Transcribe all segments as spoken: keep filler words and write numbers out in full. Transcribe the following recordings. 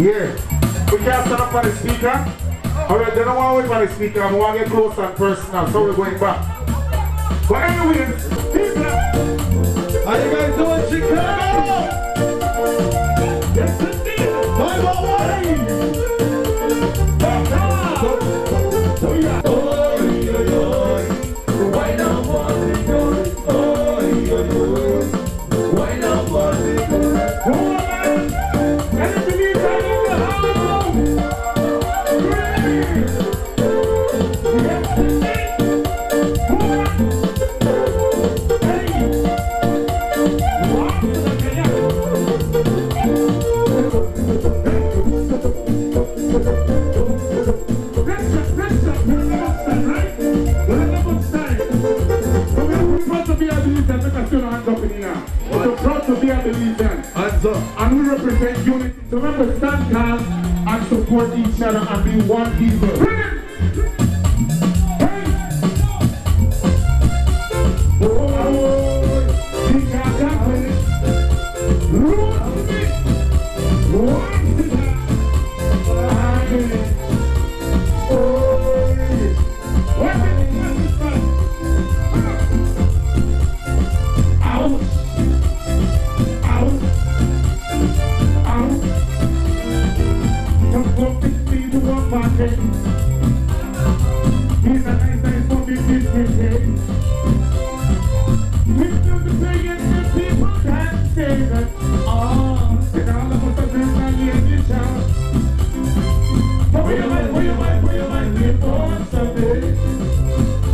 Yeah. We can't stand up for the speaker. Alright, they don't want to wait for the speaker. I'm going to get close and personal, so we're going back. But anyways, people, are you guys doing Chicago? Yes, indeed. Bye, bye, bye. And we represent unity. So remember, stand calm and support each other and be one people. Brilliant! Hey! Oh! It can't happen. Lose it! One it! I did it! Oh! What did it? Ouch! He's a nice, nice, funny, big, big head. We still be saying that people can't say that. Oh, and all of us are doing that in the show. But we like, we like, we like, we born someday.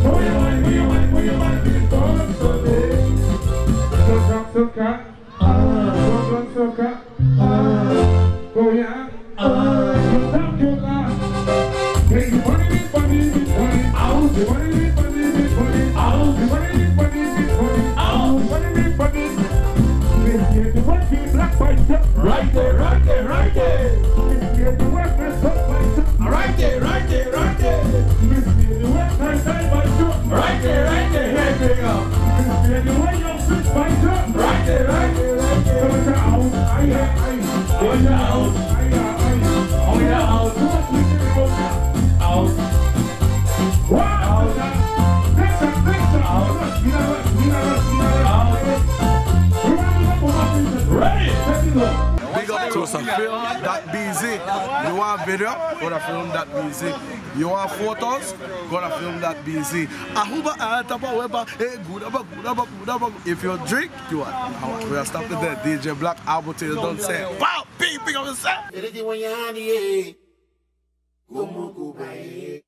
We like, we like, we like, we born someday. So come, so come. Ah, so come, so come. Ah, go yeah. Ah, so come, so come. Hey, you want it, funny, it's funny, ow, you want it, funny, it's funny, ow, you want it, funny, it's funny, ow, you want it, funny. Let's get the white people black by step. Right there, right there, right there. Let's get the white people black by step. Right there, right there, right there. Let's get the white people side by step. Right there, right there, here we go. Let's get the white young fish by step. Right there, right there, right there. Come on, out, aye, aye, aye. Come on, out, aye, aye, aye. Oh, yeah, out. Film that B Z. You want video? Go to Film that B Z. You want photos? Go to Film that B Z. If you drink, you are. We are stopping there. D J Black, I will tell you, don't say, wow, big, big, I'm going to say.